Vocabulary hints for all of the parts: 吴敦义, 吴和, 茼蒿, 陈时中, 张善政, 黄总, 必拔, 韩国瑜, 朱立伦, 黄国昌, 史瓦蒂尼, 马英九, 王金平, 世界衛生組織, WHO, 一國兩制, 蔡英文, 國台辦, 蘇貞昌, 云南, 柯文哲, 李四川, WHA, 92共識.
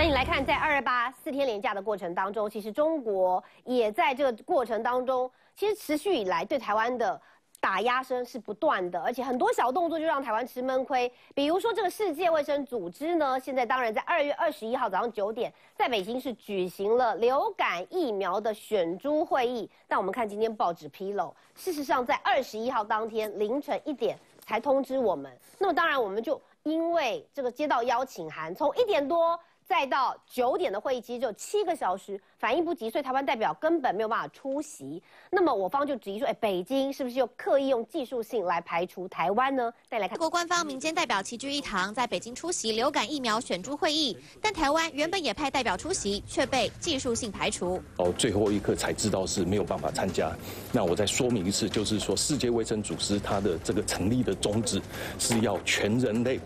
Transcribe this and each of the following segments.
那你来看，在2284天连假的过程当中，其实中国也在这个过程当中，其实持续以来对台湾的打压声是不断的，而且很多小动作就让台湾吃闷亏。比如说，这个世界卫生组织呢，现在当然在2月21号早上9点，在北京是举行了流感疫苗的选株会议。但我们看今天报纸披露，事实上在21号当天凌晨1点才通知我们。那么当然，我们就因为这个接到邀请函，从1点多。 再到9点的会议，其实就7个小时，反应不及，所以台湾代表根本没有办法出席。那么我方就质疑说，哎，北京是不是又刻意用技术性来排除台湾呢？再来看，中国官方民间代表齐聚一堂，在北京出席流感疫苗选株会议，但台湾原本也派代表出席，却被技术性排除。到最后一刻才知道是没有办法参加。那我再说明一次，就是说世界卫生组织它的这个成立的宗旨是要全人类。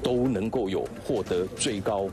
都能够有获得最高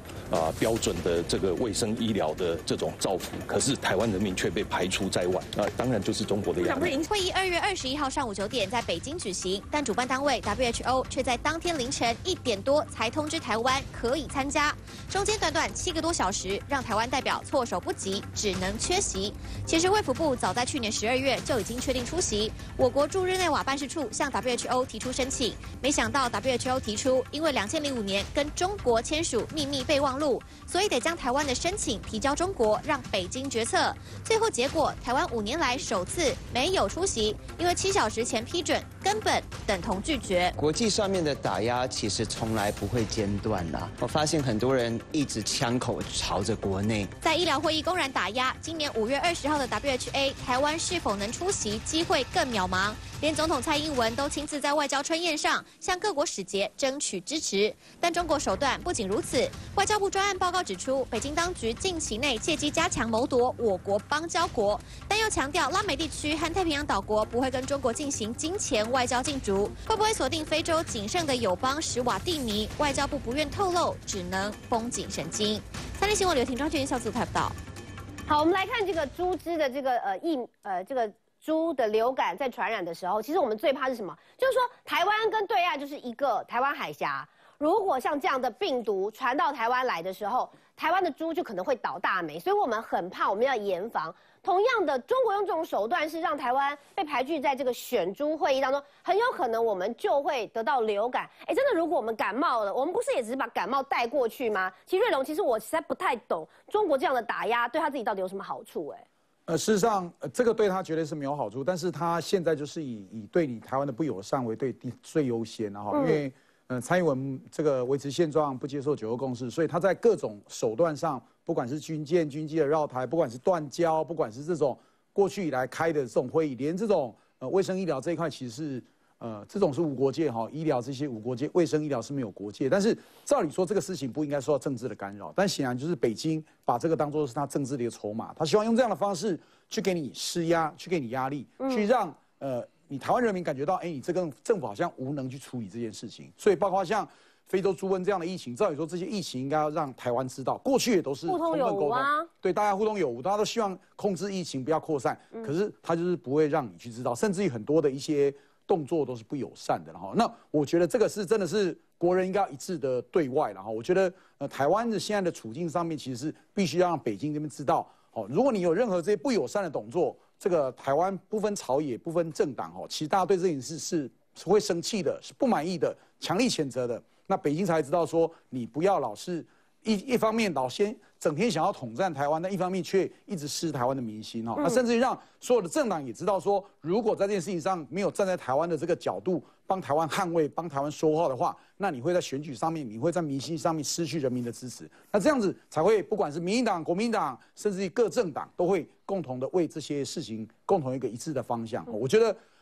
标准的这个卫生医疗的这种照顾，可是台湾人民却被排除在外啊！当然就是中国的压力。会议2月21号上午9点在北京举行，但主办单位 WHO 却在当天凌晨1点多才通知台湾可以参加，中间短短7个多小时，让台湾代表措手不及，只能缺席。其实卫福部早在去年12月就已经确定出席，我国驻日内瓦办事处向 WHO 提出申请，没想到 WHO 提出，因为2005年跟中国签署秘密备忘录，所以得将台湾的申请提交中国，让北京决策。最后结果，台湾5年来首次没有出席，因为7小时前批准，根本等同拒绝。国际上面的打压其实从来不会间断啦。我发现很多人一直枪口朝着国内，在医疗会议公然打压。今年5月20号的 WHA， 台湾是否能出席机会更渺茫。 连总统蔡英文都亲自在外交春宴上向各国使节争取支持，但中国手段不仅如此。外交部专案报告指出，北京当局近期内借机加强谋夺我国邦交国，但又强调拉美地区和太平洋岛国不会跟中国进行金钱外交竞逐。会不会锁定非洲仅剩的友邦史瓦蒂尼？外交部不愿透露，只能绷紧神经。三立新闻刘婷、张俊孝组台报道。好，我们来看这个猪只的这个猪的流感在传染的时候，其实我们最怕是什么？就是说，台湾跟对岸就是一个台湾海峡。如果像这样的病毒传到台湾来的时候，台湾的猪就可能会倒大霉，所以我们很怕，我们要严防。同样的，中国用这种手段是让台湾被排拒在这个选猪会议当中，很有可能我们就会得到流感。哎，真的，如果我们感冒了，我们不是也只是把感冒带过去吗？其实瑞龙，其实我实在不太懂中国这样的打压对他自己到底有什么好处？哎。 事实上，这个对他绝对是没有好处，但是他现在就是以对你台湾的不友善为最优先哈、因为蔡英文这个维持现状，不接受九二共识，所以他在各种手段上，不管是军舰、军机的绕台，不管是断交，不管是这种过去以来开的这种会议，连这种卫生医疗这一块，其实是这种是无国界哈，医疗这些无国界，卫生医疗是没有国界，但是照理说这个事情不应该受到政治的干扰，但显然就是北京。 把这个当作是他政治的一个筹码，他希望用这样的方式去给你施压，去给你压力，去让你台湾人民感觉到，哎，你这个政府好像无能去处理这件事情。所以包括像非洲猪瘟这样的疫情，照理说这些疫情应该要让台湾知道，过去也都是充分沟通，对大家互通有无，大家都希望控制疫情不要扩散，可是他就是不会让你去知道，甚至于很多的一些动作都是不友善的，然后那我觉得这个是真的是。 国人应该要一致的对外，然后我觉得，台湾的现在的处境上面，其实是必须要让北京这边知道，哦，如果你有任何这些不友善的动作，这个台湾不分朝野、不分政党，哦，其实大家对这件事是会生气的，是不满意的，强力谴责的。那北京才知道说，你不要老是一方面老先整天想要统战台湾，但一方面却一直失台湾的民心，哦，那甚至让所有的政党也知道说，如果在这件事情上没有站在台湾的这个角度。 帮台湾捍卫、帮台湾说话的话，那你会在选举上面，你会在民心上面失去人民的支持。那这样子才会，不管是民进党、国民党，甚至于各政党，都会共同的为这些事情共同一个一致的方向。我觉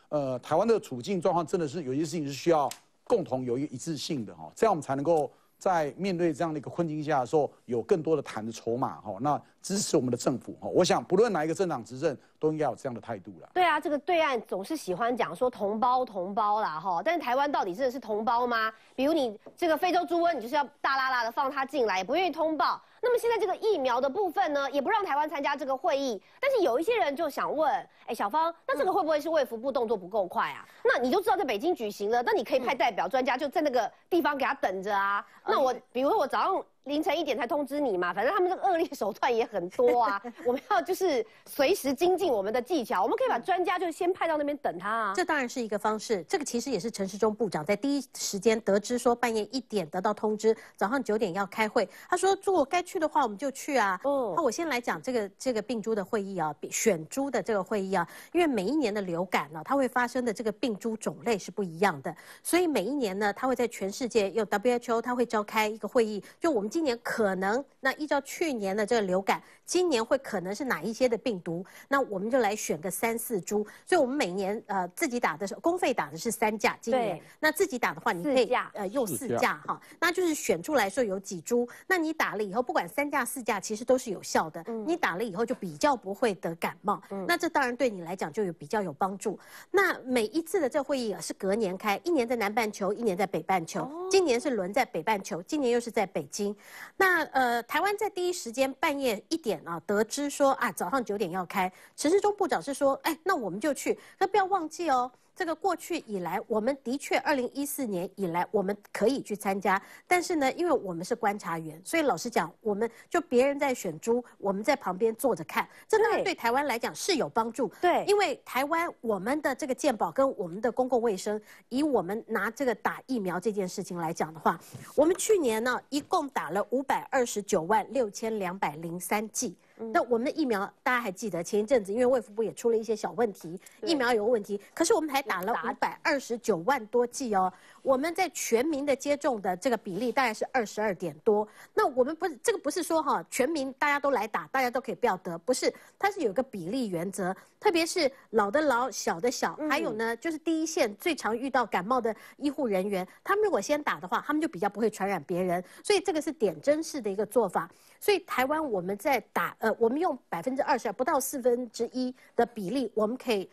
得，台湾的处境状况真的是有些事情是需要共同有一个一致性的哈，这样我们才能够在面对这样的一个困境下的时候，有更多的谈的筹码哈。那支持我们的政府哈，我想不论哪一个政党执政。 都应该有这样的态度了。对啊，这个对岸总是喜欢讲说同胞啦哈，但是台湾到底真的是同胞吗？比如你这个非洲猪瘟，你就是要大啦啦的放它进来，也不愿意通报。那么现在这个疫苗的部分呢，也不让台湾参加这个会议。但是有一些人就想问，哎，小芳，那这个会不会是卫福部动作不够快啊？那你就知道在北京举行了，那你可以派代表专家就在那个地方给他等着啊。那我比如说我早上凌晨1点才通知你嘛，反正他们这个恶劣手段也很多啊。我们要就是随时精进我们的技巧，我们可以把专家就先派到那边等他啊。这当然是一个方式，这个其实也是陈时中部长在第一时间得知说半夜1点得到通知，早上9点要开会，他说如果该去的话我们就去啊。哦，那我先来讲这个病株的会议啊，选株的这个会议啊，因为每一年的流感呢、啊，它会发生的这个病株种类是不一样的，所以每一年呢，它会在全世界有 WHO 它会召开一个会议，就我们。 今年可能那依照去年的这个流感，今年会可能是哪一些的病毒？那我们就来选个3、4株。所以我们每年自己打的时候，公费打的是3价，今年那自己打的话，你可以用4价哈。那就是选出来说有几株，那你打了以后，不管3价4价，其实都是有效的。嗯、你打了以后就比较不会得感冒。嗯、那这当然对你来讲就有比较有帮助。那每一次的这会议啊是隔年开，1年在南半球，1年在北半球。哦、今年是轮在北半球，今年又是在北京。 那台湾在第一时间半夜1点啊，得知说啊早上9点要开，陈时中部长是说，哎，那我们就去，可不要忘记哦。 这个过去以来，我们的确2014年以来，我们可以去参加，但是呢，因为我们是观察员，所以老实讲，我们就别人在选猪，我们在旁边坐着看，这当然对台湾来讲是有帮助。对，因为台湾我们的这个健保跟我们的公共卫生，以我们拿这个打疫苗这件事情来讲的话，我们去年呢一共打了5296203剂。 那我们的疫苗，大家还记得前一阵子，因为卫福部也出了一些小问题，疫苗有问题，可是我们还打了529万多剂哦。我们在全民的接种的这个比例大概是22点多。那我们不是这个不是说哈，全民大家都来打，大家都可以不要得，不是，它是有个比例原则，特别是老的老，小的小，还有呢就是第一线最常遇到感冒的医护人员，他们如果先打的话，他们就比较不会传染别人，所以这个是点阵式的一个做法。所以台湾我们在打。 我们用22%不到1/4的比例，我们可以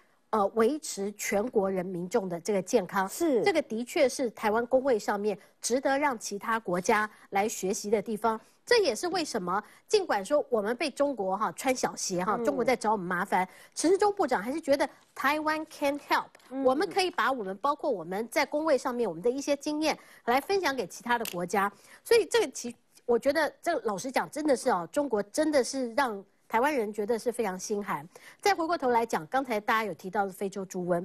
维持全国人民众的这个健康。是这个的确是台湾公卫上面值得让其他国家来学习的地方。这也是为什么，尽管说我们被中国哈穿小鞋哈，中国在找我们麻烦，陈时中部长还是觉得台湾 can help，、我们可以把我们包括我们在公卫上面我们的一些经验来分享给其他的国家。所以这个我觉得这老实讲，真的是哦，中国真的是让台湾人觉得是非常心寒。再回过头来讲，刚才大家有提到的非洲猪瘟，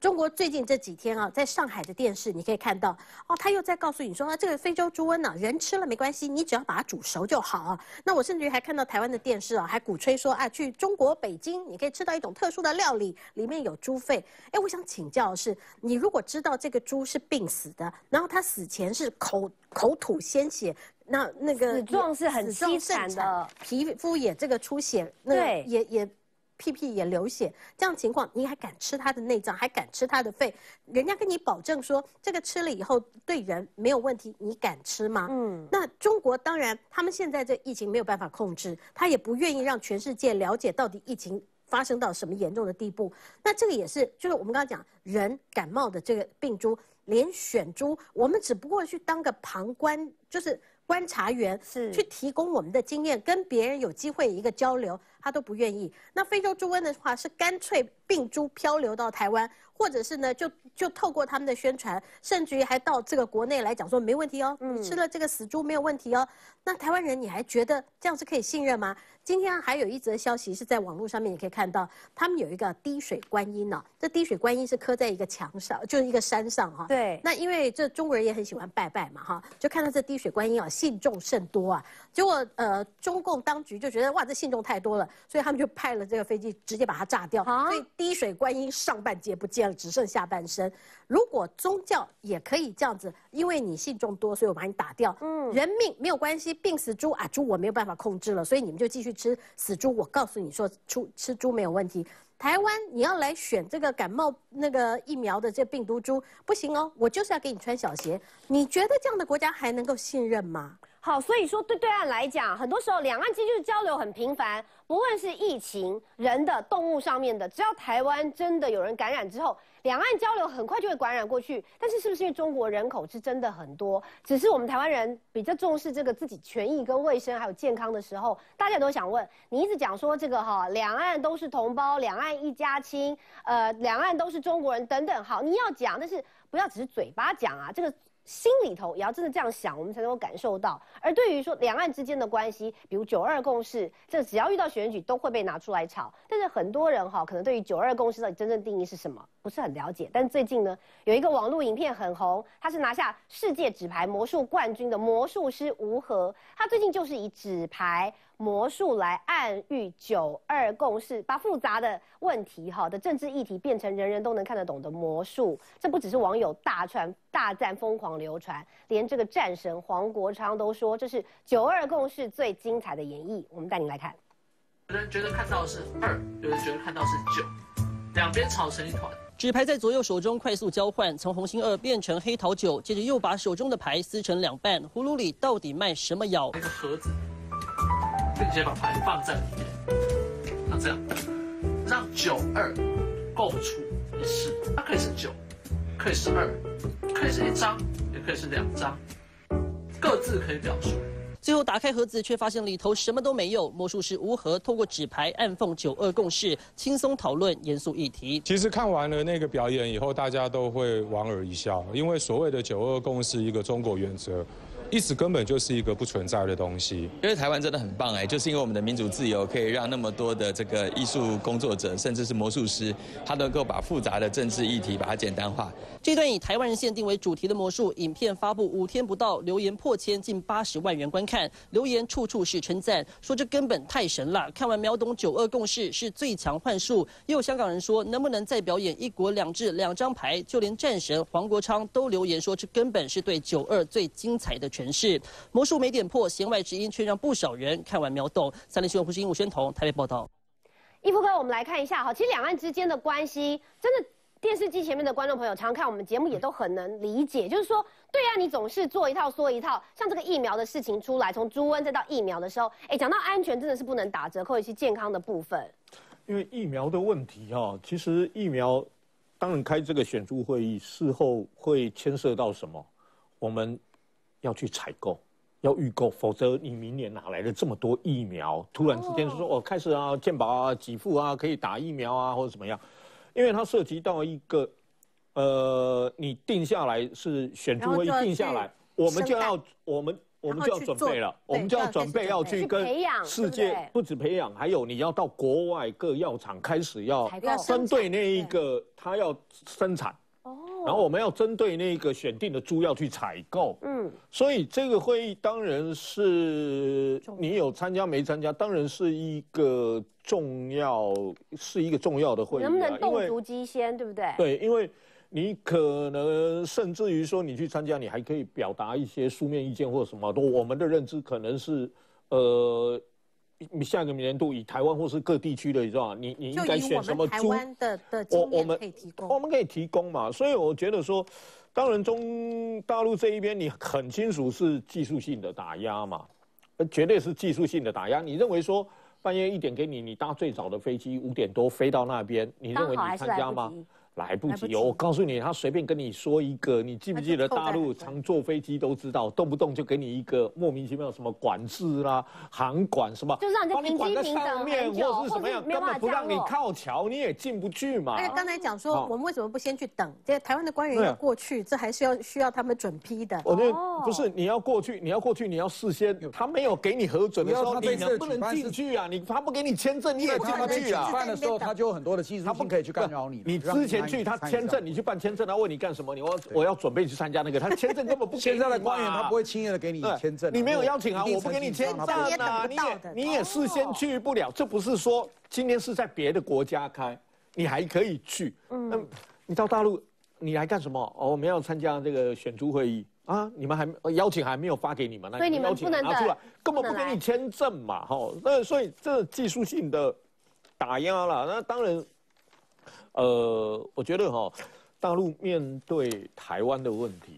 中国最近这几天啊，在上海的电视你可以看到，哦，他又在告诉你说，啊，这个非洲猪瘟呢、啊，人吃了没关系，你只要把它煮熟就好啊。那我甚至于还看到台湾的电视啊，还鼓吹说啊，去中国北京你可以吃到一种特殊的料理，里面有猪肺。哎，我想请教的是，你如果知道这个猪是病死的，然后它死前是口吐鲜血。 那个死状是很凄惨的，皮肤也这个出血，那个也屁屁也流血，这样情况你还敢吃它的内脏，还敢吃它的肺？人家跟你保证说这个吃了以后对人没有问题，你敢吃吗？嗯，那中国当然他们现在这疫情没有办法控制，他也不愿意让全世界了解到底疫情。 发生到什么严重的地步？那这个也是，就是我们刚刚讲人感冒的这个病株，连选株，我们只不过去当个旁观，就是观察员，是去提供我们的经验，跟别人有机会一个交流，他都不愿意。那非洲猪瘟的话，是干脆病株漂流到台湾，或者是呢，就透过他们的宣传，甚至于还到这个国内来讲说没问题哦，你吃了这个死猪没有问题哦。那台湾人你还觉得这样是可以信任吗？ 今天还有一则消息是在网络上面，你可以看到，他们有一个滴水观音呢。这滴水观音是刻在一个墙上，就是一个山上哈。对。那因为这中国人也很喜欢拜拜嘛哈，就看到这滴水观音啊，信众甚多啊。结果中共当局就觉得哇，这信众太多了，所以他们就派了这个飞机直接把它炸掉。啊。所以滴水观音上半截不见了，只剩下半身。如果宗教也可以这样子，因为你信众多，所以我把你打掉。嗯。人命没有关系，病死猪啊，猪我没有办法控制了，所以你们就继续。 吃死猪，我告诉你说，吃猪没有问题。台湾你要来选这个感冒那个疫苗的这病毒株，不行哦，我就是要给你穿小鞋。你觉得这样的国家还能够信任吗？ 好，所以说对对岸来讲，很多时候两岸间就是交流很频繁，不论是疫情、人的、动物上面的，只要台湾真的有人感染之后，两岸交流很快就会感染过去。但是是不是因为中国人口是真的很多，只是我们台湾人比较重视这个自己权益跟卫生还有健康的时候，大家都想问，你一直讲说这个哈，两岸都是同胞，两岸一家亲，两岸都是中国人等等，好，你要讲，但是不要只是嘴巴讲啊，这个。心里头也要真的这样想，我们才能够感受到。而对于说两岸之间的关系，比如92共识，这只要遇到选举都会被拿出来炒。但是很多人可能对于92共识到底真正定义是什么，不是很了解。但最近呢，有一个网络影片很红，他是拿下世界纸牌魔术冠军的魔术师吴和，他最近就是以纸牌魔术来暗喻92共识，把复杂的问题的政治议题变成人人都能看得懂的魔术。这不只是网友大赞疯狂流传，连这个战神黄国昌都说这是92共识最精彩的演绎。我们带你来看，有人觉得看到的是2，有人觉得看到的是9，两边吵成一团。纸牌在左右手中快速交换，从红心2变成黑桃9，接着又把手中的牌撕成2半。葫芦里到底卖什么药？那个盒子。并且把牌放在里面，那这样让92构出一式，它可以是9，可以是2，可以是1张，也可以是2张，各自可以表述。最后打开盒子，却发现里头什么都没有。魔术师吴和透过纸牌暗讽92共识，轻松讨论严肃议题。其实看完了那个表演以后，大家都会莞尔一笑，因为所谓的92共识一个中国原则。意思根本就是一个不存在的东西。因为台湾真的很棒就是因为我们的民主自由，可以让那么多的这个艺术工作者，甚至是魔术师，他能够把复杂的政治议题把它简单化。这段以台湾人限定为主题的魔术影片发布5天不到，留言破千，近80万人观看，留言处处是称赞，说这根本太神了。看完秒懂92共识是最强幻术。也有香港人说，能不能再表演“一国两制”2张牌？就连战神黄国昌都留言说，这根本是对92最精彩的。全是魔术没点破，弦外之音却让不少人看完秒懂。3立新闻胡世英、吴宣彤台北报道。一夫哥，我们来看一下其实两岸之间的关系，真的电视机前面的观众朋友常看我们节目也都很能理解，就是说对啊，你总是做一套说一套。像这个疫苗的事情出来，从猪瘟再到疫苗的时候，讲到安全真的是不能打折扣，尤其健康的部分。因为疫苗的问题其实疫苗当然开这个选株会议，事后会牵涉到什么，我们。要去采购，要预购，否则你明年哪来的这么多疫苗？突然之间就说哦，开始健保给付可以打疫苗或者怎么样？因为它涉及到一个，你定下来是选株会议定下来，我们就要准备了，我们就要准备要去跟世界不止培养，还有你要到国外各药厂开始要针对那一个它要生产。然后我们要针对那个选定的猪要去采购，所以这个会议当然是你有参加没参加，当然是一个重要的会议，能不能动足机先，对不对？对，因为你可能甚至于说你去参加，你还可以表达一些书面意见或什么的。我们的认知可能是下个年度以台湾或是各地区的，你知道你应该选什么猪？我们台湾的经验可以提供，我们可以提供嘛。所以我觉得说，当然中大陆这一边你很清楚是技术性的打压嘛，绝对是技术性的打压。你认为说半夜1点给你，你搭最早的飞机5点多飞到那边，你认为你参加吗？来不及。我告诉你，他随便跟你说一个，你记不记得大陆常坐飞机都知道，动不动就给你一个莫名其妙什么管制啦、航管什么，就让你管在上面或是什么样，根本不让你靠桥，你也进不去嘛。而且刚才讲说，我们为什么不先去等？这台湾的官员要过去，这还是需要他们准批的。我觉得不是你要过去，你要事先，他没有给你核准的时候，你能不能进去啊？他不给你签证，你也进不去啊。办的时候他就有很多的技术，他不可以去干扰你。你之前。去他签证，你去办签证，他问你干什么？我要准备去参加那个，他签证根本不。现在的官员他不会轻易的给你签证，你没有邀请啊，我不给你签证啊，你也事先去不了。这不是说今天是在别的国家开，你还可以去。那你到大陆，你来干什么？哦，我们要参加这个选株会议啊，你们还邀请还没有发给你们，所以你们不能拿出来，根本不给你签证嘛，那所以这技术性的打压了，那当然。我觉得大陆面对台湾的问题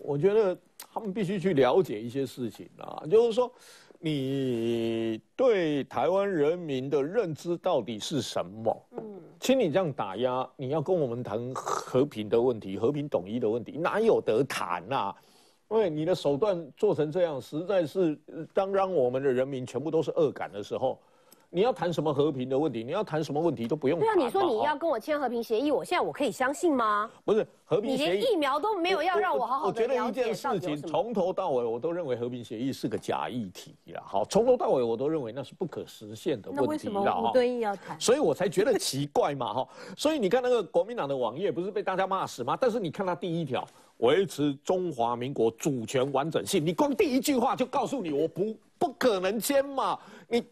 我觉得他们必须去了解一些事情就是说，你对台湾人民的认知到底是什么？请你这样打压，你要跟我们谈和平的问题、和平统一的问题，哪有得谈啊？因为你的手段做成这样，实在是当我们的人民全部都是恶感的时候。你要谈什么和平的问题？你要谈什么问题都不用谈。对啊，你说你要跟我签和平协议，我现在我可以相信吗？不是和平协议，你连疫苗都没有要让我好好的了解。我觉得一件事情从头到尾我都认为和平协议是个假议题啦。好，从头到尾我都认为那是不可实现的问题啦。那为什么吴敦义要谈？所以我才觉得奇怪嘛哈。所以你看那个国民党的网页不是被大家骂死吗？但是你看他第一条，维持中华民国主权完整性，你光第一句话就告诉你我不可能签嘛，你。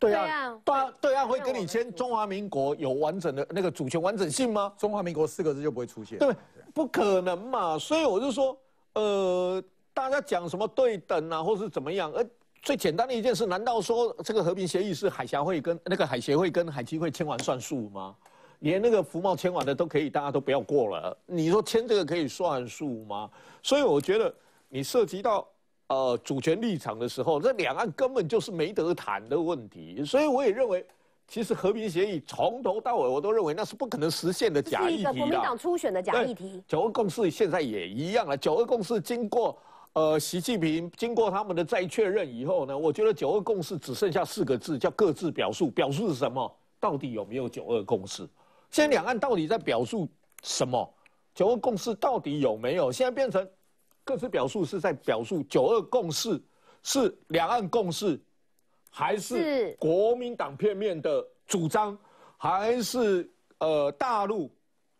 对啊，会跟你签中华民国有完整的那个主权完整性吗？中华民国4个字就不会出现。对，不可能嘛。所以我就说，大家讲什么对等啊，或是怎么样？最简单的一件事，难道说这个和平协议是海峡会跟那个海协会跟海基会签完算数吗？连那个服贸签完的都可以，大家都不要过了。你说签这个可以算数吗？所以我觉得你涉及到。 主权立场的时候，这两岸根本就是没得谈的问题，所以我也认为，其实和平协议从头到尾我都认为那是不可能实现的假议题啦。是一个国民党初选的假议题。9·2共识现在也一样了。9·2共识经过习近平经过他们的再确认以后呢，我觉得9·2共识只剩下4个字，叫各自表述。表述是什么？到底有没有9·2共识？现在两岸到底在表述什么？9·2共识到底有没有？现在变成。 各自表述是在表述9·2共识是两岸共识，还是国民党片面的主张，还是大陆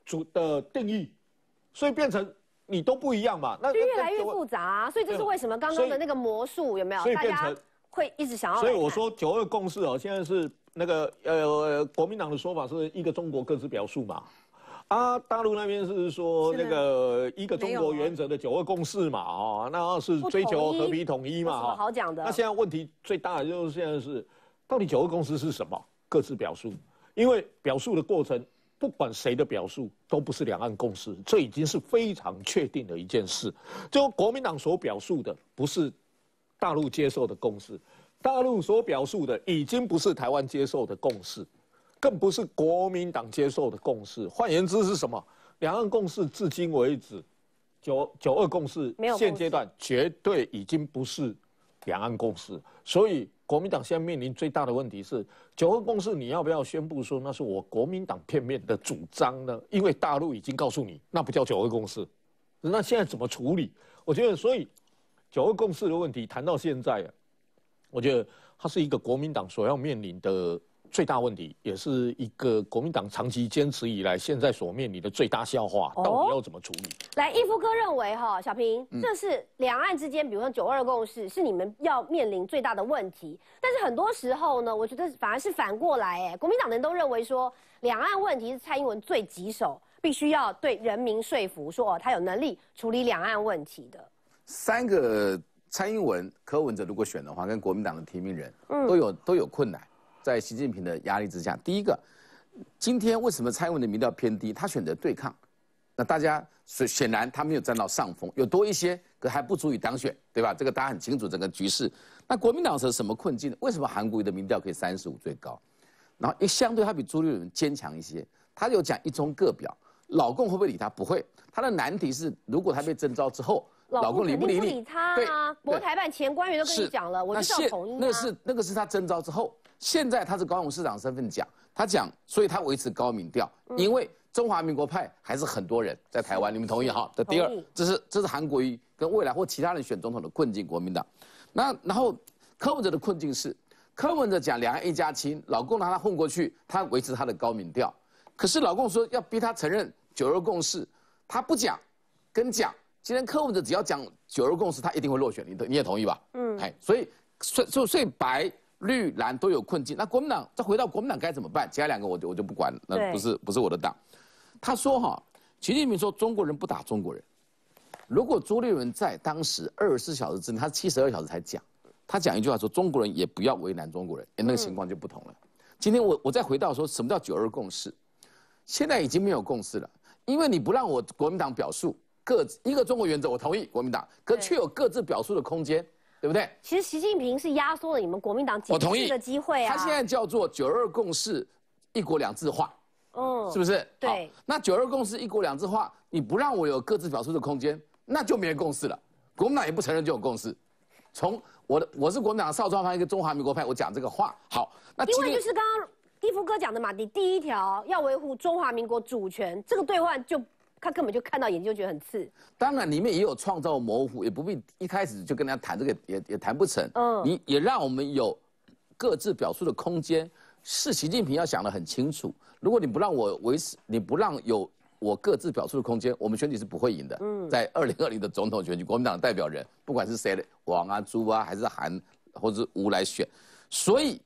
主的定义，所以变成你都不一样嘛，那就越来越复杂、啊。所以这是为什么刚刚的那个魔术有没有？所以变成会一直想要。所以我说9·2共识哦，现在是那个国民党的说法是一个中国各自表述嘛。 啊，大陆那边是说那个一个中国原则的9·2共识嘛，哦，那是追求和平统一嘛，哈，好讲的。那现在问题最大的就是现在是，到底9·2共识是什么？各自表述，因为表述的过程，不管谁的表述都不是两岸共识，这已经是非常确定的一件事。就国民党所表述的不是大陆接受的共识，大陆所表述的已经不是台湾接受的共识。 更不是国民党接受的共识。换言之是什么？两岸共识至今为止，9·2共识现阶段绝对已经不是两岸共识。所以国民党现在面临最大的问题是9·2共识，你要不要宣布说那是我国民党片面的主张呢？因为大陆已经告诉你，那不叫9·2共识。那现在怎么处理？我觉得，所以9·2共识的问题谈到现在，我觉得它是一个国民党所要面临的。 最大问题，也是一个国民党长期坚持以来，现在所面临的最大笑话，到底要怎么处理？来，义夫哥认为哈，小平，这是两岸之间，比如说9·2共识，是你们要面临最大的问题。但是很多时候呢，我觉得反而是反过来，国民党人都认为说，两岸问题是蔡英文最棘手，必须要对人民说服，说哦，他有能力处理两岸问题的。3个蔡英文、柯文哲如果选的话，跟国民党的提名人，都有困难。 在习近平的压力之下，第一个，今天为什么蔡英文的民调偏低？他选择对抗，那大家显然他没有占到上风，有多一些，可还不足以当选，对吧？这个大家很清楚整个局势。那国民党是什么困境呢？为什么韩国瑜的民调可以35最高，然后也相对他比朱立伦坚强一些？他有讲一中各表，老共会不会理他？不会。他的难题是，如果他被征召之后。 老公理不理你？对啊，国台办前官员都跟你讲了，我就是要统一。那个是他征召之后，现在他是高雄市长身份讲，他讲，所以他维持高民调，因为中华民国派还是很多人在台湾，你们同意哈？这第二，这是韩国瑜跟未来或其他人选总统的困境，国民党。那然后柯文哲的困境是，柯文哲讲两岸1+7，老公拿他混过去，他维持他的高民调，可是老公说要逼他承认9·2共识，他不讲，跟讲。 今天柯文哲只要讲9·2共识，他一定会落选，你也同意吧？嗯，哎，所以白绿蓝都有困境。那国民党再回到国民党该怎么办？其他2个我就不管了，那不是我的党。他说哈，习近平说中国人不打中国人。如果朱立伦在当时24小时之内，他72小时才讲，他讲一句话说中国人也不要为难中国人，哎，那个情况就不同了。今天我再回到说什么叫9·2共识，现在已经没有共识了，因为你不让我国民党表述。 一个中国原则，我同意国民党，可却有各自表述的空间，对不对？其实习近平是压缩了你们国民党解释的机会啊。他现在叫做9·2共识，一国2制化，是不是？对。那9·2共识一国2制化，你不让我有各自表述的空间，那就没有共识了。国民党也不承认这种共识。从我是国民党少壮派，一个中华民国派，我讲这个话好。那因为就是刚刚一夫哥讲的嘛，你第一条要维护中华民国主权，这个对换就他根本就看到眼睛就觉得很刺。当然里面也有创造模糊，也不必一开始就跟人家谈这个，也谈不成。嗯，你也让我们有各自表述的空间。是习近平要想得很清楚，如果你不让我维持，你不让有我各自表述的空间，我们选举是不会赢的。嗯，在2020的总统选举，国民党的代表人不管是谁的，王啊、朱啊，还是韩或者吴来选，所以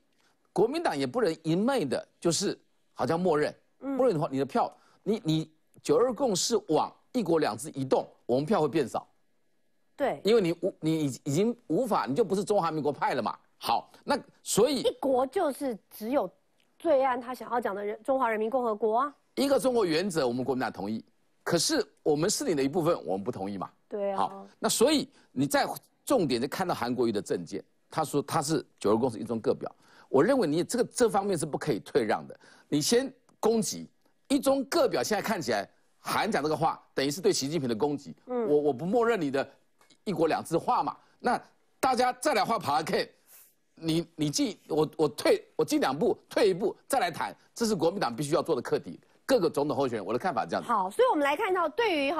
国民党也不能一昧的，就是好像默认，默认的话，你的票，你9·2共是往一国两制移动，我们票会变少。对，因为你已经无法，你就不是中华民国派了嘛。好，那所以一国就是只有对岸他想要讲的中华人民共和国啊，一个中国原则我们国民党同意，可是我们是你的一部分，我们不同意嘛。对啊。好，那所以你在重点就看到韩国瑜的政见，他说他是9·2共是一中各表，我认为你这方面是不可以退让的。你先攻击一中各表，现在看起来韩讲这个话等于是对习近平的攻击。嗯，我不默认你的一国两制话嘛，那大家再来画爬 K。你进我进2步退1步再来谈，这是国民党必须要做的课题。各个总统候选人，我的看法是这样子。好，所以我们来看到，对于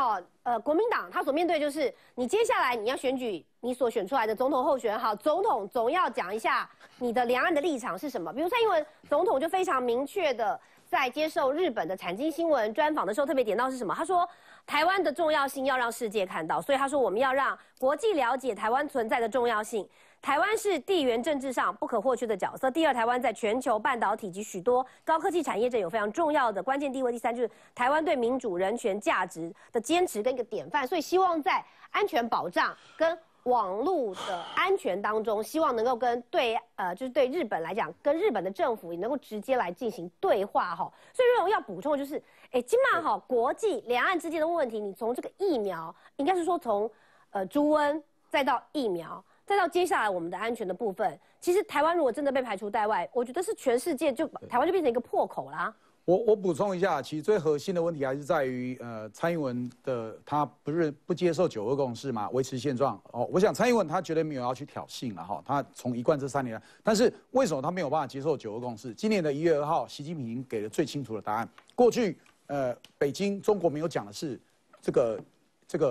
国民党他所面对就是，你接下来你要选举你所选出来的总统候选人，好，总统总要讲一下你的两岸的立场是什么。比如蔡英文总统就非常明确的在接受日本的产经新闻专访的时候，特别点到是什么？他说，台湾的重要性要让世界看到，所以他说我们要让国际了解台湾存在的重要性。台湾是地缘政治上不可或缺的角色。第二，台湾在全球半导体及许多高科技产业中有非常重要的关键地位。第三，就是台湾对民主、人权、价值的坚持跟一个典范。所以，希望在安全保障跟网络的安全当中，希望能够跟就是对日本来讲，跟日本的政府也能够直接来进行对话哈。所以，瑞荣要补充的就是，今晚哈，国际两岸之间的问题，你从这个疫苗，应该是说从猪瘟再到疫苗。再到接下来我们的安全的部分，其实台湾如果真的被排除在外，我觉得是全世界就台湾就变成一个破口啦。我补充一下，其实最核心的问题还是在于蔡英文的他不接受9·2共识嘛，维持现状。哦，我想蔡英文他绝对没有要去挑衅了哈，他从一贯这3年来，但是为什么他没有办法接受9·2共识？今年的1月2号，习近平给了最清楚的答案。过去北京中国没有讲的是这个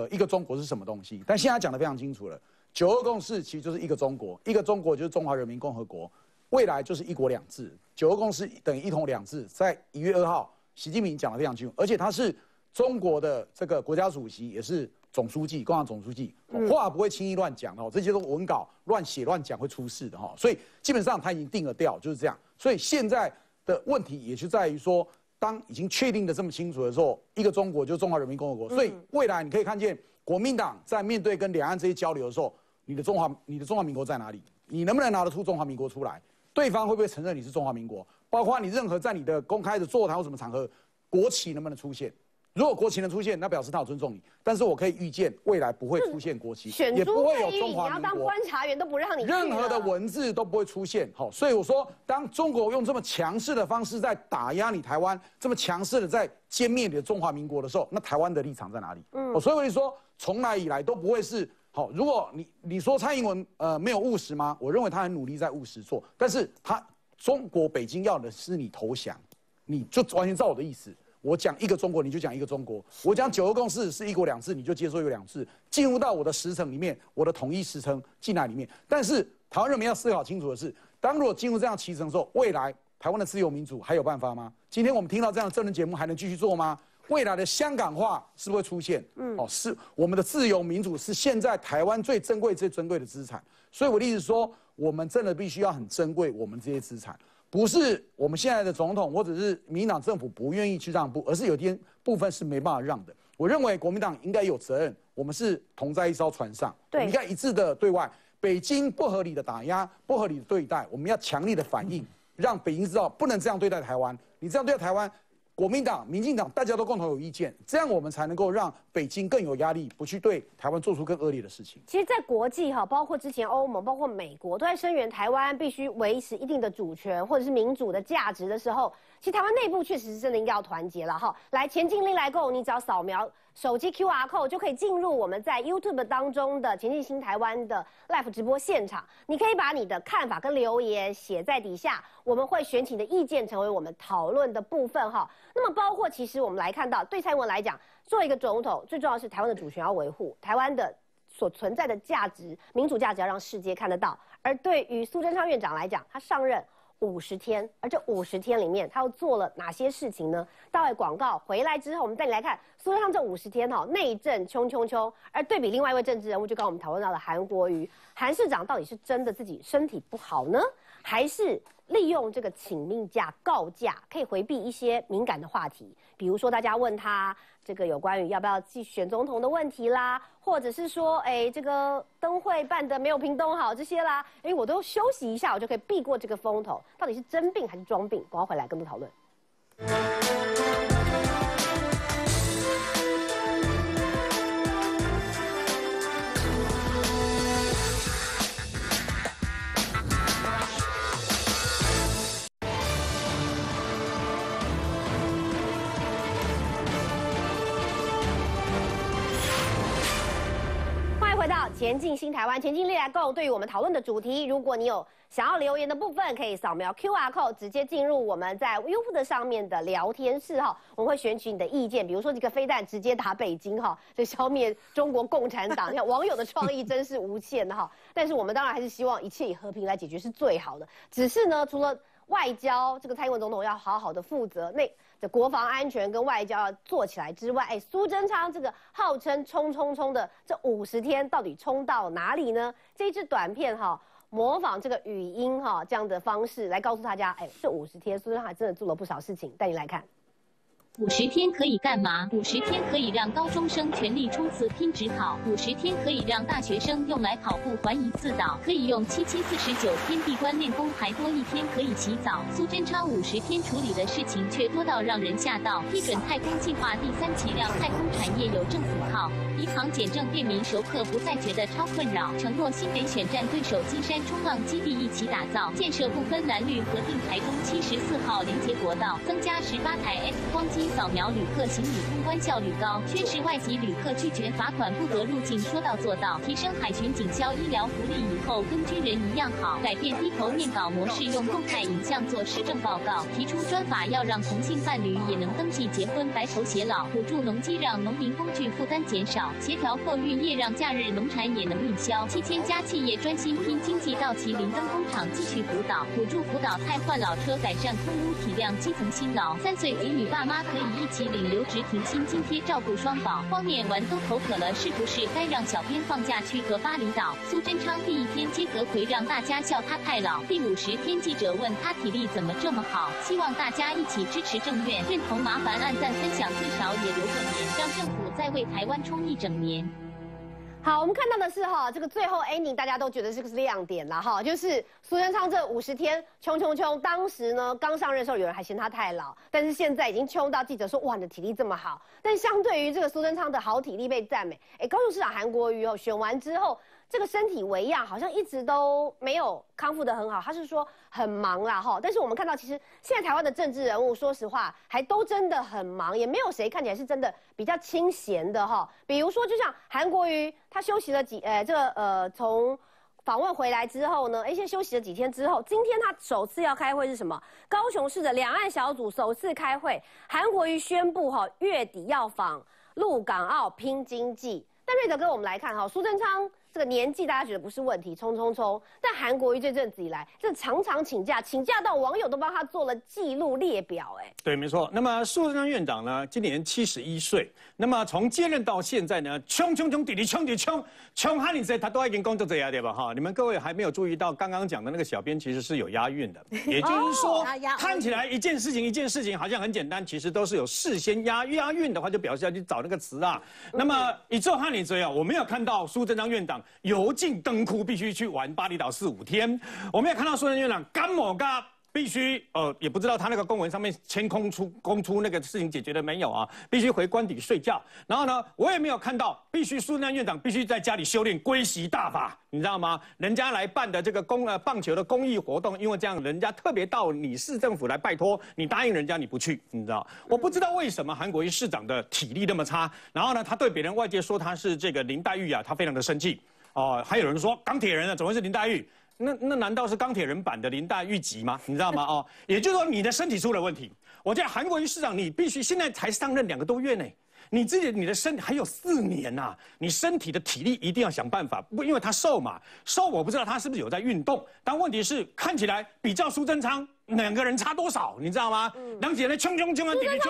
一个中国是什么东西，但现在讲的非常清楚了。9·2共识其实就是一个中国，一个中国就是中华人民共和国，未来就是一国两制。9·2共识等于一国两制，在1月2号，习近平讲得非常清楚，而且他是中国的这个国家主席，也是总书记，共产总书记，话不会轻易乱讲的，这些都文稿乱写乱讲会出事的哈。所以基本上他已经定了调，就是这样。所以现在的问题也是在于说，当已经确定的这么清楚的时候，一个中国就是中华人民共和国。所以未来你可以看见国民党在面对跟两岸这些交流的时候。你的中华民国在哪里？你能不能拿得出中华民国出来？对方会不会承认你是中华民国？包括你任何在你的公开的座谈或什么场合，国旗能不能出现？如果国旗能出现，那表示他有尊重你。但是我可以预见，未来不会出现国旗，也不会有中华民国。你要当观察员都不让你，任何的文字都不会出现。好，所以我说，当中国用这么强势的方式在打压你台湾，这么强势的在歼灭你的中华民国的时候，那台湾的立场在哪里？嗯，所以我跟你说，从来以来都不会是。好，如果你说蔡英文没有务实吗？我认为他很努力在务实做，但是他中国北京要的是你投降，你就完全照我的意思。我讲一个中国，你就讲一个中国；我讲9·2共识是一国两制，你就接受一国两制，进入到我的时程里面，我的统一时程进来里面。但是台湾人民要思考清楚的是，当如果进入这样期程的时候，未来台湾的自由民主还有办法吗？今天我们听到这样的政论节目还能继续做吗？未来的香港化是不是会出现？嗯，哦，是我们的自由民主是现在台湾最珍贵的资产，所以我的意思说，我们真的必须要很珍贵我们这些资产，不是我们现在的总统或者是民进党政府不愿意去让步，而是有些部分是没办法让的。我认为国民党应该有责任，我们是同在一艘船上，我们应该一致的对外，北京不合理的打压、不合理的对待，我们要强烈的反应，让北京知道不能这样对待台湾，你这样对待台湾。国民党、民进党，大家都共同有意见，这样我们才能够让北京更有压力，不去对台湾做出更恶劣的事情。其实，在国际哈，包括之前欧盟、包括美国，都在声援台湾必须维持一定的主权或者是民主的价值的时候，其实台湾内部确实是真的应该要团结了哈。来，前进令来购，你只要扫描手机 QR code 就可以进入我们在 YouTube 当中的前进新台湾的 Live 直播现场。你可以把你的看法跟留言写在底下，我们会选取你的意见成为我们讨论的部分哈。那么包括其实我们来看到，对蔡英文来讲，做一个总统最重要的是台湾的主权要维护，台湾的。 所存在的价值，民主价值要让世界看得到。而对于苏贞昌院长来讲，他上任50天，而这50天里面，他又做了哪些事情呢？待会广告回来之后，我们带你来看苏贞昌这50天哈，内政冲冲冲。而对比另外一位政治人物，就刚我们讨论到的韩国瑜，韩市长到底是真的自己身体不好呢，还是利用这个请命假告假，可以回避一些敏感的话题？比如说大家问他。 这个有关于要不要继续选总统的问题啦，或者是说，哎，这个灯会办得没有屏东好这些啦，哎，我都休息一下，我就可以避过这个风头。到底是真病还是装病？广告回来跟我们讨论。 前进新台湾，前进Live Go。对于我们讨论的主题，如果你有想要留言的部分，可以扫描 QR code 直接进入我们在 YouTube 上面的聊天室哈。我们会选取你的意见，比如说这个飞弹直接打北京哈，这消灭中国共产党。你看网友的创意真是无限的哈。但是我们当然还是希望一切以和平来解决是最好的。只是呢，除了外交，这个蔡英文总统要好好的负责内。 国防安全跟外交要做起来之外，哎，苏贞昌这个号称冲冲冲的这50天到底冲到哪里呢？这一支短片哈，模仿这个语音哈这样的方式来告诉大家，哎，这50天苏贞昌还真的做了不少事情，带你来看。 50天可以干嘛？50天可以让高中生全力冲刺拼指考，50天可以让大学生用来跑步环一次岛，可以用7749天闭关练功，还多1天可以洗澡。苏贞昌50天处理的事情却多到让人吓到。批准太空计划第3期让太空产业有政府靠，移航检证便民熟客不再觉得超困扰。承诺新北选战对手金山冲浪基地一起打造，建设不分蓝绿核定台东74号连接国道，增加18台 X 光机。 扫描旅客行李通关效率高，宣示外籍旅客拒绝罚款不得入境，说到做到。提升海巡警消医疗福利以后跟军人一样好，改变低头念稿模式，用动态影像做施政报告。提出专法要让同性伴侣也能登记结婚，白头偕老。补助农机让农民工具负担减少，协调货运业让假日农产也能运销。7000家企业专心拼经济，到麒麟灯工厂继续辅导，补助辅导汰换老车，改善空污体谅基层辛劳。3岁子女爸妈。 可以一起领留职停薪津贴，照顾双宝。光面玩都口渴了，是不是该让小编放假去个巴厘岛？苏贞昌第1天接阁揆，让大家笑他太老。第50天记者问他体力怎么这么好，希望大家一起支持政院，认同麻烦按赞分享，最少也留个言，让政府再为台湾冲一整年。 好，我们看到的是哈，这个最后 ending 大家都觉得这个是亮点啦哈，就是苏贞昌这50天冲冲冲，当时呢刚上任的时候有人还嫌他太老，但是现在已经冲到记者说哇你的体力这么好，但相对于这个苏贞昌的好体力被赞美，哎，高雄市长韩国瑜哦选完之后。 这个身体微恙好像一直都没有康复得很好，他是说很忙啦哈。但是我们看到，其实现在台湾的政治人物，说实话还都真的很忙，也没有谁看起来是真的比较清闲的哈。比如说，就像韩国瑜，他休息了从访问回来之后呢，哎，先休息了几天之后，今天他首次要开会是什么？高雄市的两岸小组首次开会，韩国瑜宣布哈，月底要访陆港澳拼经济。但瑞德哥，我们来看哈，苏贞昌。 这个年纪大家觉得不是问题，冲冲冲！但韩国瑜这阵子以来，这常常请假，请假到网友都帮他做了记录列表，哎，对，没错。那么苏贞昌院长呢，今年71岁，那么从接任到现在呢，冲冲冲，弟弟冲，哈里谁他都已经工作这样对吧？哈，你们各位还没有注意到，刚刚讲的那个小编其实是有押韵的，也就是说，看起来一件事情好像很简单，其实都是有事先押韵的话，就表示要去找那个词啊。那么一周哈里谁啊，我没有看到苏贞昌院长。 油尽灯枯，必须去玩巴厘岛4-5天。我们也看到苏贞昌院长干某嘎必须也不知道他那个公文上面签公出那个事情解决了没有啊？必须回官邸睡觉。然后呢，我也没有看到，必须苏南院长必须在家里修炼龟息大法，你知道吗？人家来办的这个棒球的公益活动，因为这样人家特别到你市政府来拜托，你答应人家你不去，你知道？我不知道为什么韩国瑜市长的体力那么差。然后呢，他对别人外界说他是这个林黛玉啊，他非常的生气。还有人说钢铁人啊，怎么会是林黛玉？那难道是钢铁人版的林黛玉集吗？你知道吗？也就是说你的身体出了问题。我在韩国瑜市长，你必须现在才上任2个多月呢，你的身体还有4年呐、啊，你身体的体力一定要想办法。不，因为他瘦嘛，瘦我不知道他是不是有在运动，但问题是看起来比较苏贞昌。 2个人差多少，你知道吗？当起来冲啊，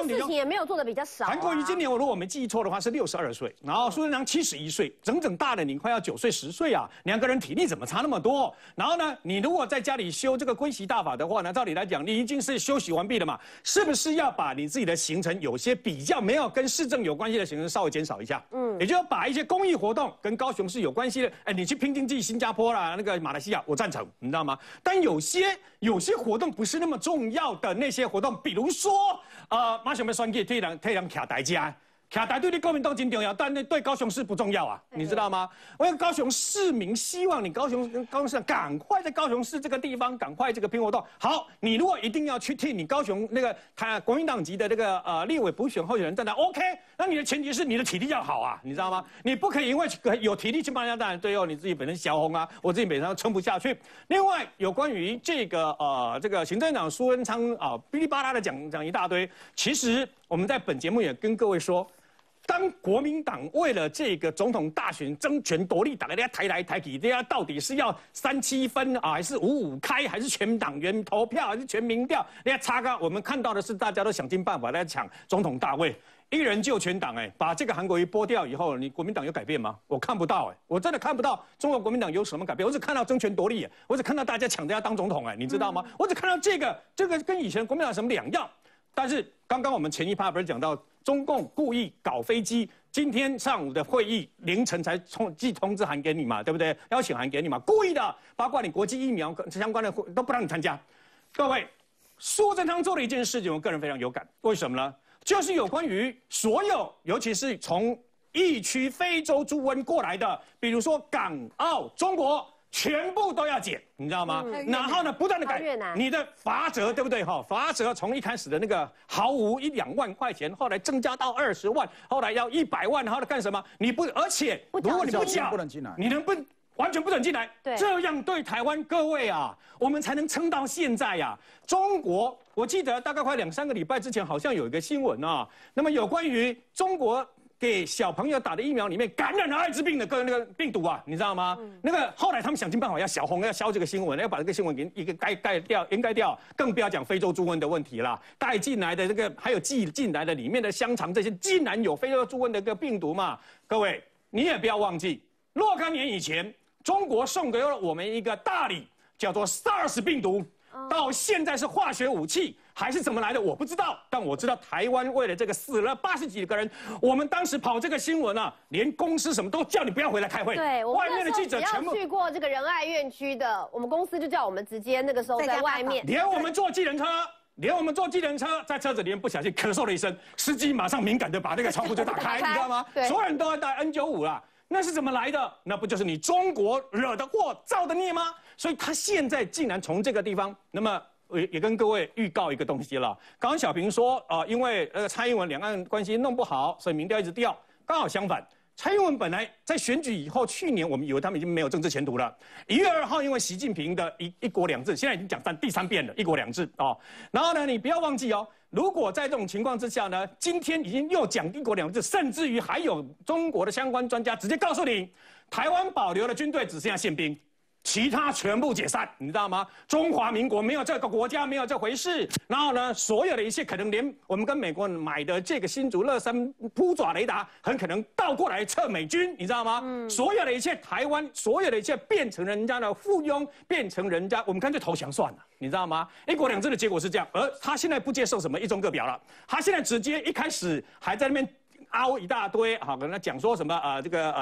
事情也没有做的比较少、啊。韩国瑜今年我如果没记错的话是62岁，然后苏贞昌71岁，整整大了你快要9岁10岁啊，2个人体力怎么差那么多？然后呢，你如果在家里修这个龟息大法的话呢，照理来讲你已经是休息完毕了嘛，是不是要把你自己的行程有些比较没有跟市政有关系的行程稍微减少一下？也就要把一些公益活动跟高雄市有关系的，哎，你去拼经济新加坡啦，那个马来西亚我赞成，你知道吗？但有些活动不是那么重要的那些活动，比如说，马上要选举，替人徛台家，徛台对你国民党真重要，但对高雄市不重要啊，你知道吗？我有高雄市民希望你高雄市赶快在高雄市这个地方赶快这个拼活动。好，你如果一定要去替你高雄那个他国民党籍的这个立委补选候选人站台 ，OK， 那你的前提是你的体力要好啊，你知道吗？你不可以因为有体力去帮人家站台，最后你自己本身小红啊，我自己本身撑不下去。另外，有关于这个行政长苏文昌啊，哔哩吧啦的讲一大堆，其实我们在本节目也跟各位说。 当国民党为了这个总统大选争权夺利，打人家抬来抬去，人家到底是要37分啊，还是55开，还是全党员投票，还是全民调？人家插个，我们看到的是大家都想尽办法来抢总统大位，一人救全党。哎，把这个韩国瑜剥掉以后，你国民党有改变吗？我看不到，哎，我真的看不到中国国民党有什么改变。我只看到争权夺利，我只看到大家抢着要当总统，哎，你知道吗？我只看到这个跟以前国民党什么两样。但是刚刚我们前一趴不是讲到。 中共故意搞飞机，今天上午的会议凌晨才寄通知函给你嘛，对不对？邀请函给你嘛，故意的，包括你国际疫苗相关的都不让你参加。各位，苏贞昌做了一件事情，我个人非常有感，为什么呢？就是有关于所有，尤其是从疫区非洲猪瘟过来的，比如说港澳、中国。 全部都要解，你知道吗？然后呢，不断的改你的罚则，对不对？哈，罚则从一开始的那个毫无1、2万块钱，后来增加到20万，后来要100万，然后干什么？你不，而且如果你不缴，不能进来，你能不？ 完全不准进来，这样对台湾各位啊，我们才能撑到现在呀、啊。中国，我记得大概快2、3个礼拜之前，好像有一个新闻啊，那么有关于中国给小朋友打的疫苗里面感染了艾滋病的那个病毒啊，你知道吗？那个后来他们想尽办法要小红要消这个新闻，要把这个新闻给一个盖掉、掩盖掉，更不要讲非洲猪瘟的问题啦。带进来的这个还有寄进来的里面的香肠这些，竟然有非洲猪瘟的个病毒嘛？各位，你也不要忘记，若干年以前。 中国送给了我们一个大礼，叫做 SARS 病毒，到现在是化学武器还是怎么来的，我不知道。但我知道台湾为了这个死了80几个人，我们当时跑这个新闻啊，连公司什么都叫你不要回来开会。对，我外面的记者全部去过这个仁爱院区的，我们公司就叫我们直接那个时候在外面，连我们坐计程车。 连我们坐计程车，在车子里面不小心咳嗽了一声，司机马上敏感的把那个窗户就打开，你知道吗？所有人都要戴 N95啦，那是怎么来的？那不就是你中国惹的祸、造的孽吗？所以他现在竟然从这个地方，那么也跟各位预告一个东西了。刚刚小平说因为蔡英文两岸关系弄不好，所以民调一直掉。刚好相反，蔡英文本来在选举以后，去年我们以为他们已经没有政治前途了。1月2号，因为习近平的一国两制，现在已经讲第3遍了，一国2制啊。然后呢，你不要忘记哦，如果在这种情况之下呢，今天已经又讲一国2制，甚至于还有中国的相关专家直接告诉你，台湾保留的军队只剩下宪兵。 其他全部解散，你知道吗？中华民国没有这个国家，没有这回事。然后呢，所有的一切可能连我们跟美国买的这个新竹乐山扑爪雷达，很可能倒过来撤美军，你知道吗？所有的一切，台湾所有的一切变成人家的附庸，变成人家，我们干脆投降算了，你知道吗？一国2制的结果是这样，而他现在不接受什么一中各表了，他现在直接一开始还在那边。 凹一大堆，好，跟他讲说什么这个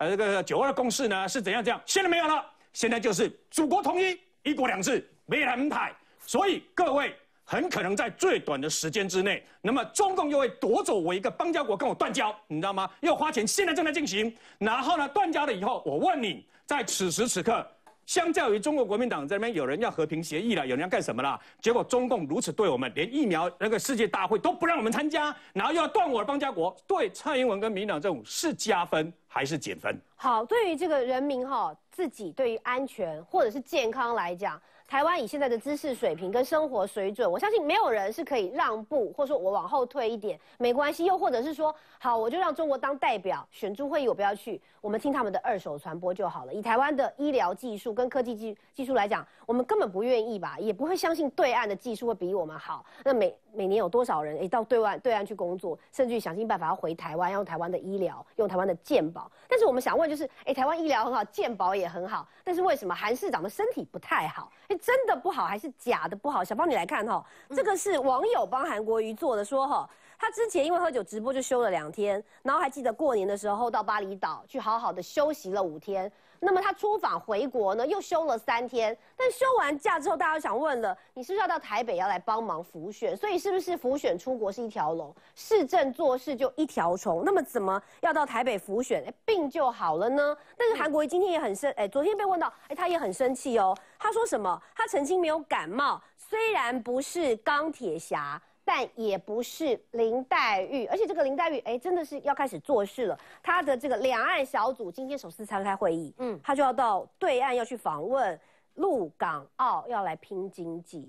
92共识呢是怎样？现在没有了，现在就是祖国统一，一国2制，没人台。所以各位很可能在最短的时间之内，那么中共又会夺走我一个邦交国，跟我断交，你知道吗？又花钱，现在正在进行。然后呢，断交了以后，我问你，在此时此刻。 相较于中国国民党这边有人要和平协议了，有人要干什么了？结果中共如此对我们，连疫苗那个世界大会都不让我们参加，然后又要断我的邦交国，对蔡英文跟民党这种是加分还是减分？好，对于这个人民哈，自己对于安全或者是健康来讲，台湾以现在的知识水平跟生活水准，我相信没有人是可以让步，或者说我往后退一点没关系，又或者是说好我就让中国当代表选猪会议我不要去，我们听他们的二手传播就好了。以台湾的医疗技术跟科技技术来讲，我们根本不愿意吧，也不会相信对岸的技术会比我们好。那每年有多少人到对岸去工作，甚至想尽办法要回台湾，要用台湾的医疗，用台湾的健保。但是我们想问就是，台湾医疗很好，健保也很好，但是为什么韩市长的身体不太好？真的不好还是假的不好？小芳，你来看哈，这个是网友帮韩国瑜做的，说哈，他之前因为喝酒直播就休了2天，然后还记得过年的时候到巴厘岛去好好的休息了5天。那么他出访回国呢，又休了3天。但休完假之后，大家想问了，你是不是要到台北要来帮忙辅选？所以是不是辅选出国是一条龙，市政做事就一条虫？那么怎么要到台北辅选，病就好了呢？但是韩国瑜今天也很生，昨天被问到，他也很生气哦。他说什么？他澄清没有感冒，虽然不是钢铁侠，但也不是林黛玉，而且这个林黛玉，真的是要开始做事了。他的这个两岸小组今天首次召开会议，他就要到对岸要去访问，陆港澳要来拼经济。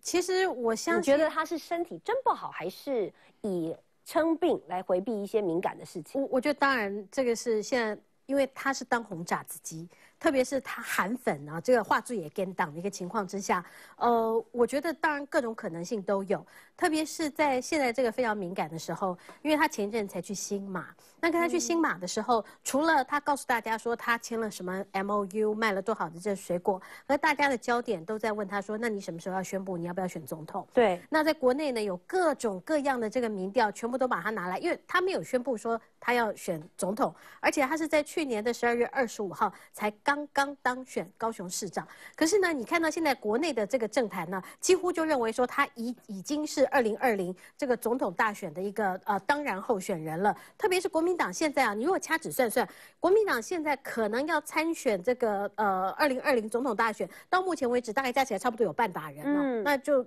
其实我相信，你觉得他是身体真不好，还是以称病来回避一些敏感的事情？我觉得当然这个是现在。 因为他是当红炸子鸡，特别是他韩粉啊，这个话术也跟党的一个情况之下，我觉得当然各种可能性都有，特别是在现在这个非常敏感的时候，因为他前一阵才去新马，那跟他去新马的时候，除了他告诉大家说他签了什么 MOU， 卖了多少的这水果，而大家的焦点都在问他说，那你什么时候要宣布你要不要选总统？对，那在国内呢有各种各样的这个民调，全部都把他拿来，因为他没有宣布说他要选总统，而且他是在。 去年的12月25号才刚刚当选高雄市长，可是呢，你看到现在国内的这个政坛呢，几乎就认为说他已经是2020这个总统大选的一个当然候选人了。特别是国民党现在啊，你如果掐指算算，国民党现在可能要参选这个2020总统大选，到目前为止大概加起来差不多有半打人了、哦，那就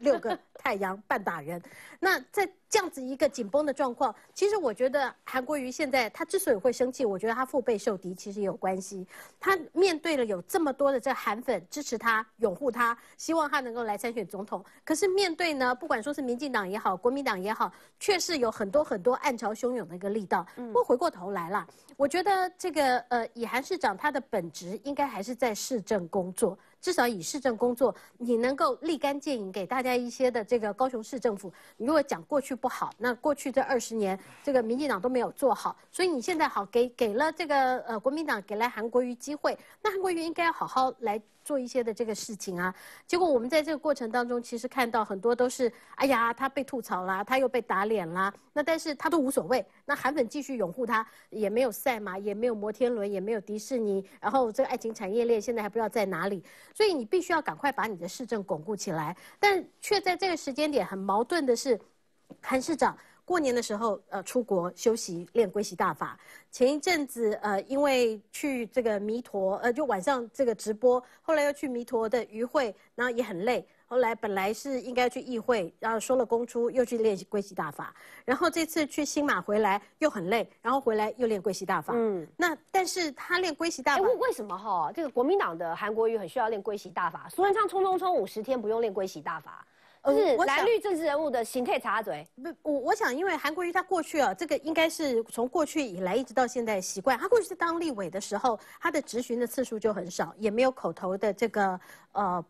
6个太阳半打人，那在。 这样子一个紧绷的状况，其实我觉得韩国瑜现在他之所以会生气，我觉得他腹背受敌其实也有关系。他面对了有这么多的这韩粉支持他、拥护他，希望他能够来参选总统。可是面对呢，不管说是民进党也好，国民党也好，确实有很多暗潮汹涌的一个力道。不过回过头来啦，我觉得这个以韩市长他的本质应该还是在市政工作。 至少以市政工作，你能够立竿见影，给大家一些的这个高雄市政府。你如果讲过去不好，那过去这20年，这个民进党都没有做好，所以你现在好给了这个国民党给了韩国瑜机会，那韩国瑜应该要好好来。 做一些的这个事情啊，结果我们在这个过程当中，其实看到很多都是，哎呀，他被吐槽啦，他又被打脸啦，那但是他都无所谓，那韩粉继续拥护他，也没有赛马，也没有摩天轮，也没有迪士尼，然后这个爱情产业链现在还不知道在哪里，所以你必须要赶快把你的市政巩固起来，但却在这个时间点很矛盾的是，韩市长。 过年的时候，出国休息练龟息大法。前一阵子，因为去这个弥陀，就晚上这个直播，后来又去弥陀的渔会，然后也很累。后来本来是应该去议会，然后说了公出，又去练龟息大法。然后这次去新马回来又很累，然后回来又练龟息大法。那但是他练龟息大法，为什么哈？这个国民党的韩国瑜很需要练龟息大法。苏贞昌冲50天不用练龟息大法。 是蓝绿政治人物的形态插嘴。我想，因为韩国瑜他过去啊，这个应该是从过去以来一直到现在习惯。他过去在当立委的时候，他的质询的次数就很少，也没有口头的这个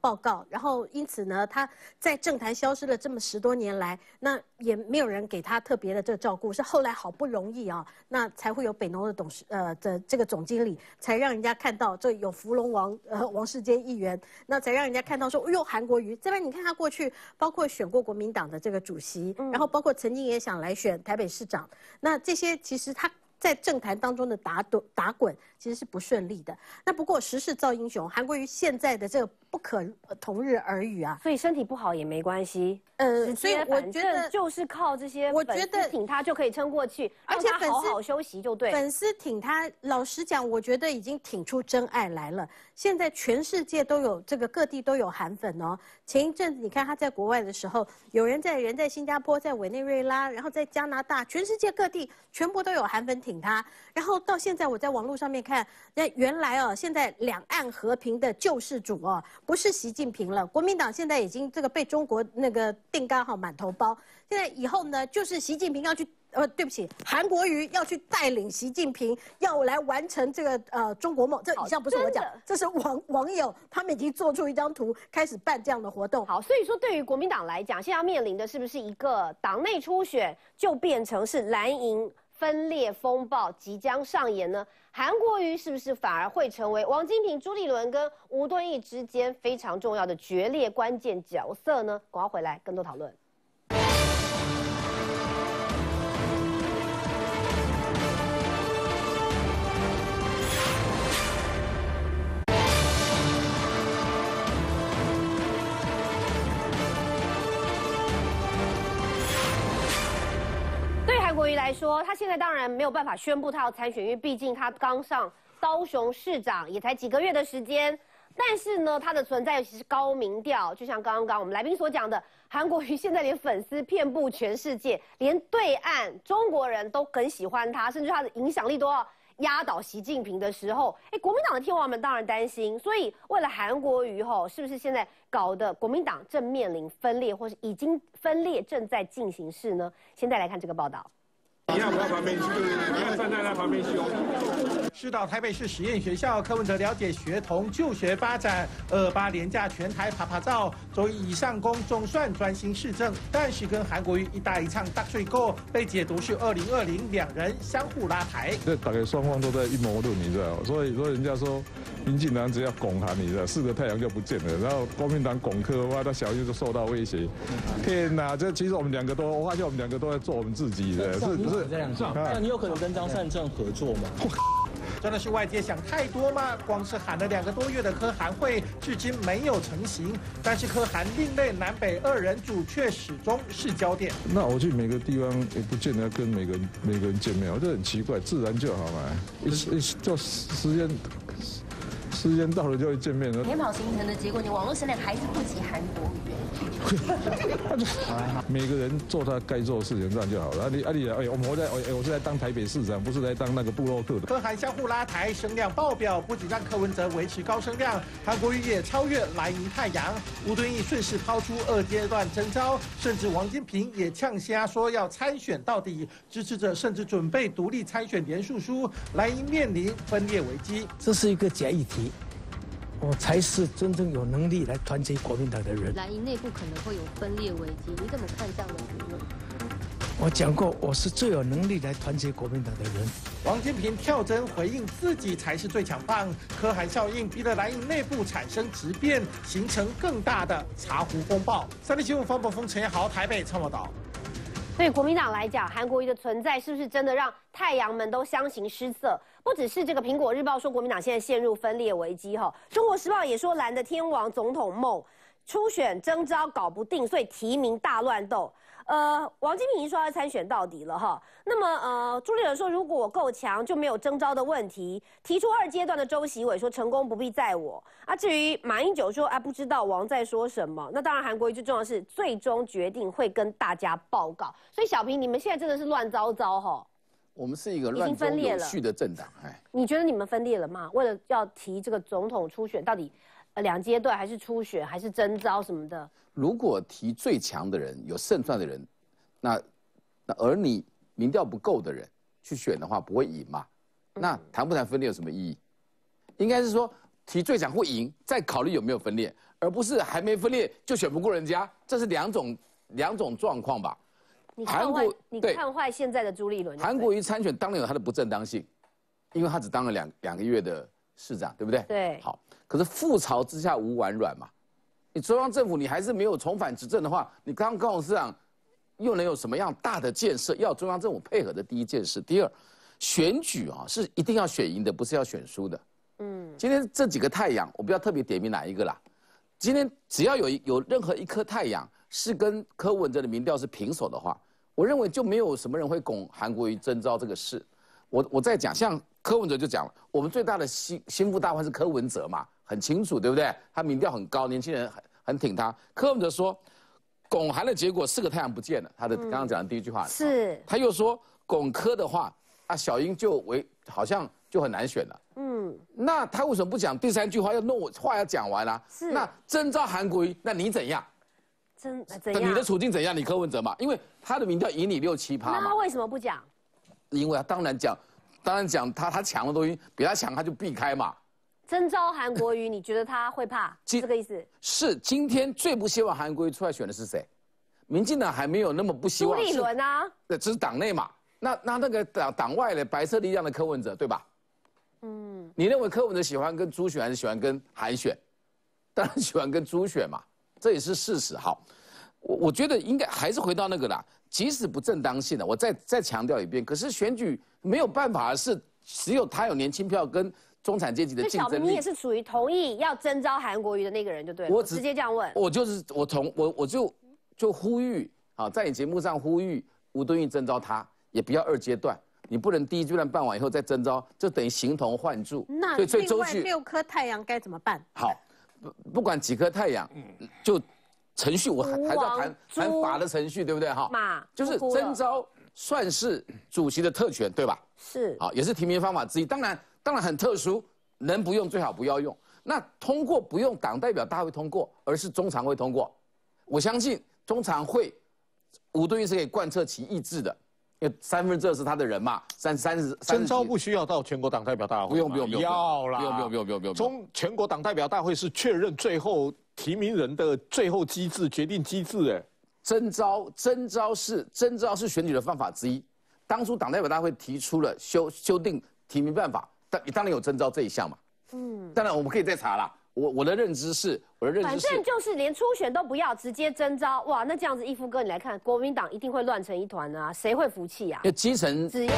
报告。然后因此呢，他在政坛消失了这么10多年来，那也没有人给他特别的这个照顾。是后来好不容易啊，那才会有北农的这个总经理，才让人家看到这有福隆王世坚议员，那才让人家看到说，哎呦韩国瑜。这边你看他过去。 包括选过国民党的这个主席，然后包括曾经也想来选台北市长，那这些其实他在政坛当中的打滚，其实是不顺利的。那不过时势造英雄，韩国瑜现在的这个不可同日而语啊。所以身体不好也没关系，所以我觉得就是靠这些粉丝挺他就可以撑过去，而且粉丝好好休息就对。粉丝挺他，老实讲，我觉得已经挺出真爱来了。现在全世界都有这个，各地都有韩粉哦。前一阵子你看他在国外的时候，有人在新加坡，在委内瑞拉，然后在加拿大，全世界各地全部都有韩粉挺他。然后到现在我在网络上面看，那原来哦，现在两岸和平的救世主哦，不是习近平了。国民党现在已经这个被中国那个定干好满头包，现在以后呢，就是习近平要去。对不起，韩国瑜要去带领习近平，要来完成这个中国梦。这以上不是我讲，这是网友他们已经做出一张图，开始办这样的活动。好，所以说对于国民党来讲，现在要面临的是不是一个党内初选就变成是蓝营分裂风暴即将上演呢？韩国瑜是不是反而会成为王金平、朱立伦跟吴敦义之间非常重要的决裂关键角色呢？赶快回来更多讨论。对韩国瑜来说，他现在当然没有办法宣布他要参选，因为毕竟他刚上高雄市长也才几个月的时间。但是呢，他的存在尤其是高民调，就像刚刚我们来宾所讲的，韩国瑜现在连粉丝遍布全世界，连对岸中国人都很喜欢他，甚至他的影响力都要压倒习近平的时候，国民党的天王们当然担心。所以为了韩国瑜吼，是不是现在搞得国民党正面临分裂，或是已经分裂正在进行式呢？现在来看这个报道。你要不要旁边去？你要站在那旁边修。是到台北市实验学校，柯文哲了解学童就学发展。28连假全台爬爬照，周一以上工总算专心市政，但是跟韩国瑜一搭一唱大水沟，被解读是2020两人相互拉抬。这大概双方都在阴谋论，你知道，所以说人家说民进党只要拱韩，你知道，四个太阳就不见了。然后国民党拱柯，哇，他小心就受到威胁。天哪，这其实我们两个都，我发现我们两个都在做我们自己的，是不是？这样子，那你有可能跟张善政合作吗？真的是外界想太多吗？光是喊了2个多月的柯韩会，至今没有成型。但是柯韩另类南北二人组却始终是焦点。那我去每个地方也不见得跟每个人见面，我觉得很奇怪，自然就好嘛。就时间到了就会见面了。陪跑行程的结果，你网络声量还是不及韩国瑜。每个人做他该做的事情，这样就好了。阿里，我是在当台北市长，不是来当那个部落客的。柯韩相互拉抬，声量爆表，不仅让柯文哲维持高声量，韩国瑜也超越蓝营太阳。吴敦义顺势抛出2阶段征召，甚至王金平也呛瞎说要参选到底，支持者甚至准备独立参选联署书。蓝营面临分裂危机，这是一个假议题。我才是真正有能力来团结国民党的人。蓝营内部可能会有分裂危机，你怎么看这样的评论？我讲过，我是最有能力来团结国民党的人。王金平跳针回应，自己才是最强棒。柯韩效应逼得蓝营内部产生质变，形成更大的茶壶风暴。三立新闻方柏峰、陈彦豪台北报道。对国民党来讲，韩国瑜的存在是不是真的让太阳们都相形失色？不只是这个《苹果日报》说国民党现在陷入分裂危机哈，《中国时报》也说蓝的天王总统梦，初选征召搞不定，所以提名大乱斗。王金平说要参选到底了哈。那么朱立伦说如果我够强就没有征召的问题，提出2阶段的周习伟说成功不必在我啊。至于马英九说啊不知道王在说什么，那当然韩国瑜最重要的是最终决定会跟大家报告。所以小平，你们现在真的是乱糟糟哈。我们是一个乱中有序的政党，你觉得你们分裂了吗？为了要提这个总统初选到底？2阶段还是初选还是征召什么的？如果提最强的人有胜算的人，那而你民调不够的人去选的话不会赢嘛？那谈不谈分裂有什么意义？应该是说提最强会赢，再考虑有没有分裂，而不是还没分裂就选不过人家，这是两种状况吧？你看坏现在的朱立伦，韩国瑜参选当然有他的不正当性，因为他只当了两个月的市长，对不对？对，好。可是覆巢之下无完卵嘛，你中央政府你还是没有重返执政的话，你刚高雄市长又能有什么样大的建设？要中央政府配合的第一件事，第二，选举啊是一定要选赢的，不是要选输的。嗯，今天这几个太阳，我不要特别点名哪一个啦。今天只要有任何一颗太阳是跟柯文哲的民调是平手的话，我认为就没有什么人会拱韩国瑜征召这个事。我在讲，像柯文哲就讲了，我们最大的心腹大患是柯文哲嘛，很清楚，对不对？他民调很高，年轻人很挺他。柯文哲说，拱韩的结果4个太阳不见了，他的刚刚讲的第一句话是，他又说拱柯的话。啊，小英好像就很难选了。嗯，那他为什么不讲第3句话？要弄我话要讲完啦、啊。是。那征召韩国瑜，那你怎样？怎样？你的处境怎样？你柯文哲嘛，因为他的民调赢你6-7%嘛。那他为什么不讲？因为他当然讲他强的东西比他强，他就避开嘛。征召韩国瑜，你觉得他会怕？是这个意思。是，今天最不希望韩国瑜出来选的是谁？民进党还没有那么不希望。朱立伦啊。对，这是党内嘛。那个党外的白色力量的柯文哲对吧？嗯，你认为柯文哲喜欢跟朱选还是喜欢跟韩选？当然喜欢跟朱选嘛，这也是事实。好，我觉得应该还是回到那个啦，即使不正当性的，我再强调一遍。可是选举没有办法，是只有他有年轻票跟中产阶级的竞争力。小明，你也是属于同意要征召韩国瑜的那个人就对了。我直接这样问。我就呼吁啊，在你节目上呼吁吴敦义征召他。也不要2阶段，你不能第一阶段办完以后再征召，就等于形同换柱。那另外6颗太阳该怎么办？好，不管几颗太阳，就程序我还是要谈法的程序，对不对？哈，嘛，就是征召算是主席的特权，对吧？是，好，也是提名方法之一。当然很特殊，能不用最好不要用。那通过不用党代表大会通过，而是中常会通过。我相信中常会吴敦义是可以贯彻其意志的。因为2/3是他的人嘛，30征召不需要到全国党代表大会，不用要啦，不用。全国党代表大会是确认最后提名人的最后机制，决定机制。哎，征召是选举的方法之一。当初党代表大会提出了修订提名办法，当然有征召这一项嘛。嗯，当然我们可以再查啦。我的认知是，反正就是连初选都不要，直接征召。哇，那这样子，一夫哥你来看，国民党一定会乱成一团啊，谁会服气啊？因为基层只要。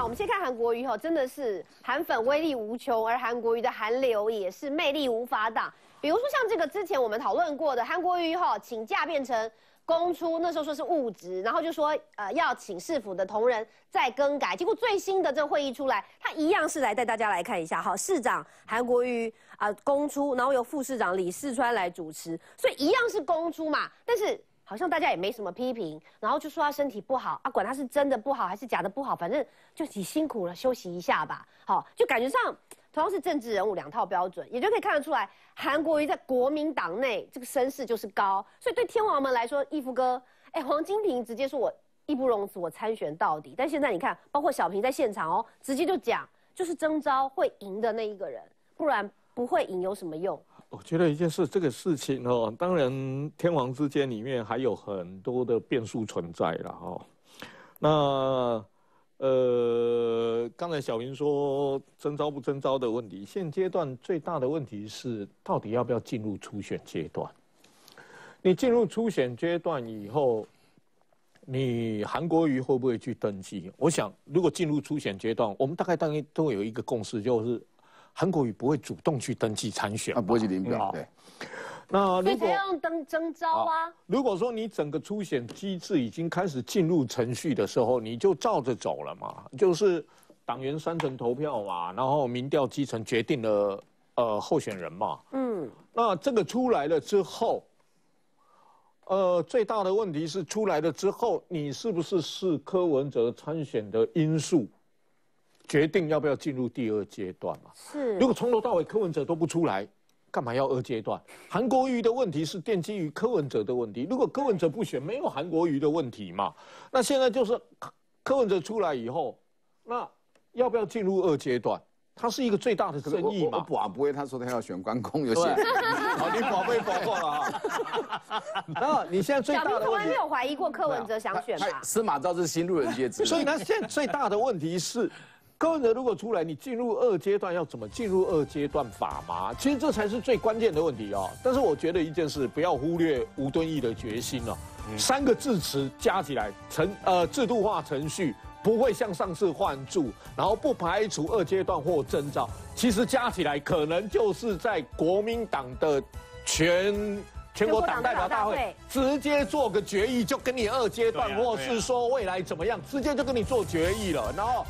我们先看韩国瑜吼，真的是韩粉威力无穷，而韩国瑜的韩流也是魅力无法挡。比如说像这个之前我们讨论过的韩国瑜吼，请假变成公出，那时候说是误职，然后就说要请市府的同仁再更改。结果最新的这会议出来，他一样是来带大家来看一下哈，市长韩国瑜啊公出，然后由副市长李四川来主持，所以一样是公出嘛，但是。好像大家也没什么批评，然后就说他身体不好啊，管他是真的不好还是假的不好，反正就你辛苦了，休息一下吧。好，就感觉上同样是政治人物，2套标准，也就可以看得出来，韩国瑜在国民党内这个声势就是高，所以对天王们来说，义夫哥，哎，黄金平直接说我义不容辞，我参选到底。但现在你看，包括小平在现场哦，直接就讲，就是征召会赢的那一个人，不然不会赢有什么用？我觉得一件事，这个事情哦，当然天王之间里面还有很多的变数存在了哦。那刚才小明说征召不征召的问题，现阶段最大的问题是到底要不要进入初选阶段？你进入初选阶段以后，你韩国瑜会不会去登记？我想，如果进入初选阶段，我们大概都有一个共识，就是。韩国瑜不会主动去登记参选，他不会去领表。对，那如果用征召啊，如果说你整个初选机制已经开始进入程序的时候，你就照着走了嘛，就是党员3层投票嘛，然后民调基层决定了候选人嘛。嗯，那这个出来了之后，最大的问题是出来了之后，你是不是柯文哲参选的因素？决定要不要进入第2阶段嘛？是。如果从头到尾柯文哲都不出来，干嘛要2阶段？韩国瑜的问题是奠基于柯文哲的问题。如果柯文哲不选，没有韩国瑜的问题嘛？那现在就是柯文哲出来以后，那要不要进入2阶段？它是一个最大的争议嘛。我不会，他说他要选关公，有些。好，你宝贝宝过了啊。那你现在最大的问题，从来没有怀疑过柯文哲想选吧？司马昭是新路人皆知。所以他现在最大的问题是，柯文哲如果出来，你进入二阶段要怎么进入二阶段法嘛？其实这才是最关键的问题哦。但是我觉得一件事，不要忽略吴敦义的决心了。三个字词加起来，制度化程序。 不会像上次换柱，然后不排除二阶段或征召，其实加起来可能就是在国民党的全国党代表大会直接做个决议，就跟你二阶段，或是说未来怎么样，直接就跟你做决议了，然后